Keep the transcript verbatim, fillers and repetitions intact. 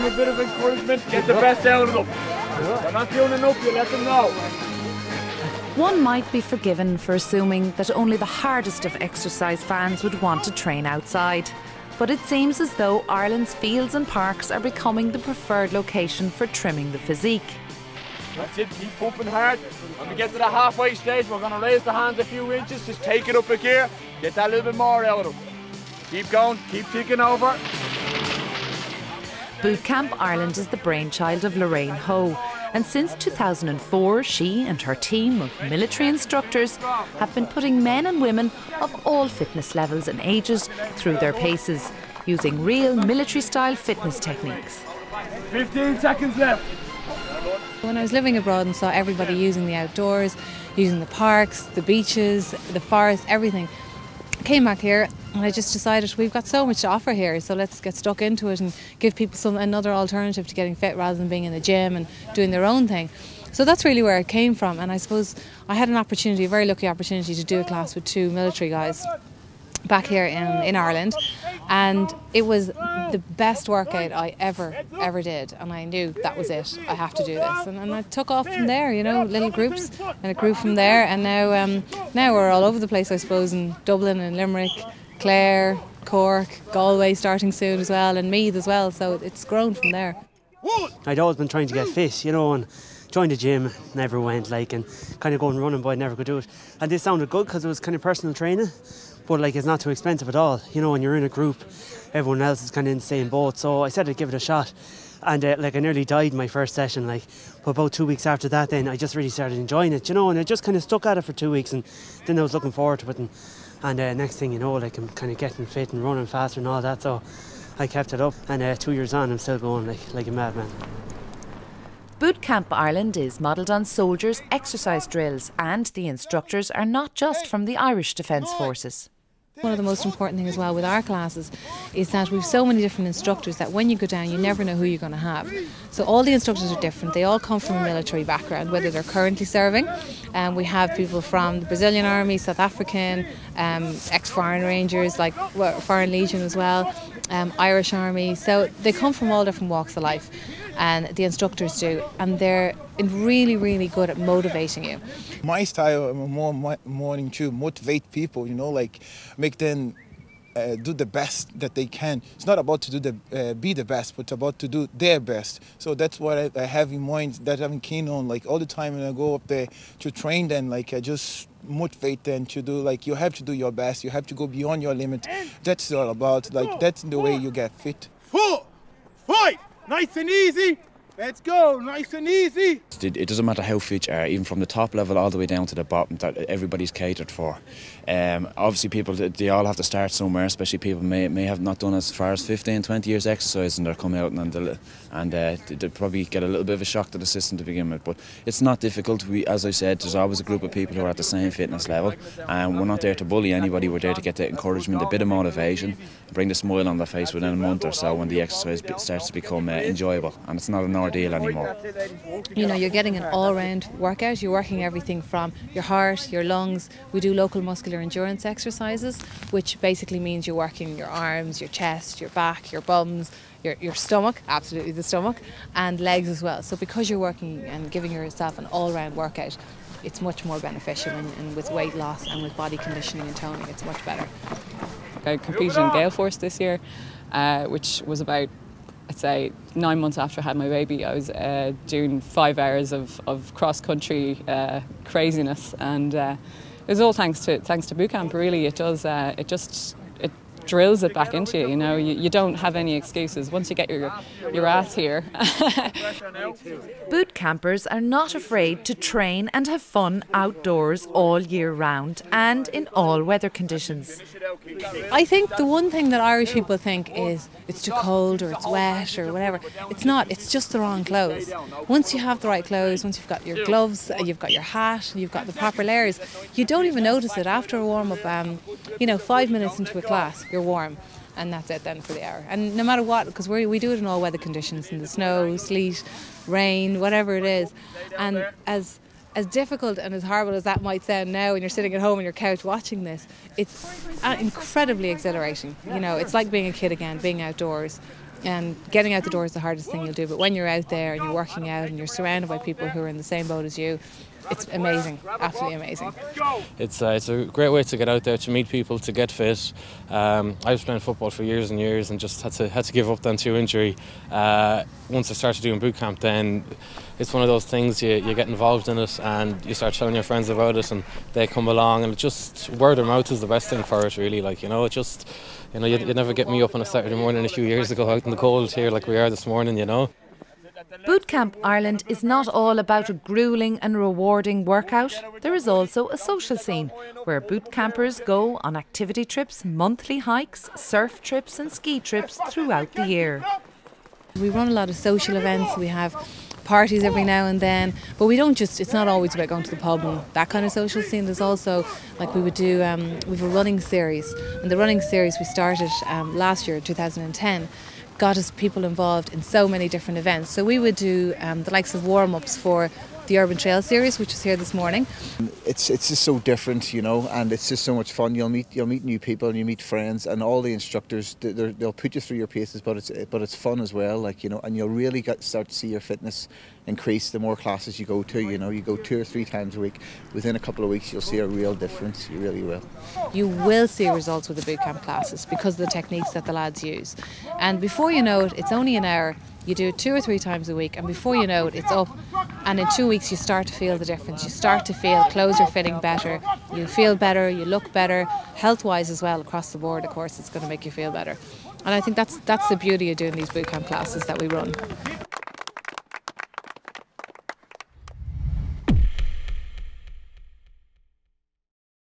them a bit of encouragement, get the best out of them. They're not tuning up, you let them know. One might be forgiven for assuming that only the hardest of exercise fans would want to train outside. But it seems as though Ireland's fields and parks are becoming the preferred location for trimming the physique. That's it, keep pumping hard. When we get to the halfway stage, we're going to raise the hands a few inches, just take it up a gear, get that little bit more out of them. Keep going, keep ticking over. Bootcamp Ireland is the brainchild of Lorraine Ho, and since two thousand four, she and her team of military instructors have been putting men and women of all fitness levels and ages through their paces, using real military-style fitness techniques. fifteen seconds left. When I was living abroad and saw everybody using the outdoors, using the parks, the beaches, the forest, everything, I came back here and I just decided we've got so much to offer here, so let's get stuck into it and give people some another alternative to getting fit rather than being in the gym and doing their own thing. So that's really where it came from, and I suppose I had an opportunity, a very lucky opportunity, to do a class with two military guys back here in, in Ireland, and it was the best workout I ever, ever did, and I knew that was it, I have to do this, and, and I took off from there, you know, little groups, and it grew from there, and now, um, now we're all over the place, I suppose, in Dublin and Limerick, Clare, Cork, Galway starting soon as well, and Meath as well, so it's grown from there. I'd always been trying to get fit, you know, and joined the gym, never went, like, and kind of going running, but I never could do it. And this sounded good because it was kind of personal training, but like it's not too expensive at all, you know, when you're in a group, everyone else is kind of in the same boat, so I said I'd give it a shot. And uh, like I nearly died my first session, like, but about two weeks after that then I just really started enjoying it, you know, and I just kind of stuck at it for two weeks and then I was looking forward to it, and, and uh, next thing you know, like, I'm kind of getting fit and running faster and all that, so I kept it up, and uh, two years on I'm still going like, like a madman. Bootcamp Ireland is modelled on soldiers' exercise drills, and the instructors are not just from the Irish Defence Forces. One of the most important things as well with our classes is that we've so many different instructors that when you go down you never know who you're going to have. So all the instructors are different, they all come from a military background, whether they're currently serving. Um, we have people from the Brazilian Army, South African, um, ex-Foreign Rangers, like Foreign Legion as well, um, Irish Army, so they come from all different walks of life. And the instructors do, and they're really, really good at motivating you. My style, more my morning to motivate people, you know, like make them uh, do the best that they can. It's not about to do the uh, be the best, but it's about to do their best. So that's what I, I have in mind, that I'm keen on, like all the time when I go up there to train them, like I just motivate them to do, like you have to do your best, you have to go beyond your limit. That's all about, like that's the way you get fit. Four, five. Nice and easy, let's go, nice and easy. It, it doesn't matter how fit you are, even from the top level all the way down to the bottom, that everybody's catered for. Um, obviously people, they all have to start somewhere, especially people may, may have not done as far as fifteen, twenty years exercise, and they'll come out and, they'll, and uh, they'll probably get a little bit of a shock to the system to begin with. But it's not difficult. We, as I said, there's always a group of people who are at the same fitness level, and we're not there to bully anybody, we're there to get the encouragement, a bit of motivation, bring the smile on their face within a month or so when the exercise starts to become uh, enjoyable, and it's not an ordeal anymore. You know, you're getting an all-round workout, you're working everything from your heart, your lungs. We do local muscular endurance exercises, which basically means you're working your arms, your chest, your back, your bums, your, your stomach, absolutely the stomach, and legs as well. So because you're working and giving yourself an all-round workout, it's much more beneficial, and, and with weight loss and with body conditioning and toning, it's much better. I competed in Gale Force this year, uh, which was about, I'd say, nine months after I had my baby. I was uh, doing five hours of, of cross-country uh, craziness, and uh, it was all thanks to thanks to bootcamp. Really, it does. Uh, it just it drills it back into you. You know, you, you don't have any excuses once you get your your ass here. Bootcampers are not afraid to train and have fun outdoors all year round and in all weather conditions. I think the one thing that Irish people think is it's too cold or it's wet or whatever. It's not, it's just the wrong clothes. Once you have the right clothes, once you've got your gloves, you've got your hat, you've got the proper layers, you don't even notice it. After a warm-up, um, you know, five minutes into a class, you're warm. And that's it then for the hour. And no matter what, because we do it in all weather conditions, in the snow, sleet, rain, whatever it is. And as... As difficult and as horrible as that might sound now, when you're sitting at home on your couch watching this, it's incredibly exhilarating. You know, it's like being a kid again, being outdoors. Um, getting out the door is the hardest thing you'll do, but when you're out there and you're working out and you're surrounded by people who are in the same boat as you, it's amazing, absolutely amazing. It's uh, it's a great way to get out there, to meet people, to get fit. Um, I was playing football for years and years and just had to had to give up then to injury. Uh, once I started doing boot camp, then it's one of those things you, you get involved in it and you start telling your friends about it and they come along, and it just word of mouth is the best thing for it, really. Like, you know, it just, you know, you you'd never get me up on a Saturday morning a few years ago out in the cold here like we are this morning, you know. Bootcamp Ireland is not all about a gruelling and rewarding workout. There is also a social scene where bootcampers go on activity trips, monthly hikes, surf trips and ski trips throughout the year. We run a lot of social events, we have parties every now and then, but we don't just, it's not always about going to the pub and that kind of social scene. There's also, like we would do, um, we have a running series, and the running series we started um, last year, two thousand ten. Got us people involved in so many different events. So we would do um, the likes of warm-ups for the Urban Trail Series, which is here this morning. It's it's just so different, you know, and it's just so much fun. You'll meet you'll meet new people and you meet friends, and all the instructors they'll put you through your paces, but it's but it's fun as well, like, you know, and you'll really get, start to see your fitness increase the more classes you go to. You know, you go two or three times a week. Within a couple of weeks, you'll see a real difference. You really will. You will see results with the bootcamp classes because of the techniques that the lads use, and before you know it, it's only an hour. You do it two or three times a week, and before you know it, it's up, and in two weeks you start to feel the difference. You start to feel clothes are fitting better, you feel better, you look better, health-wise as well, across the board. Of course, it's going to make you feel better, and I think that's that's the beauty of doing these bootcamp classes that we run.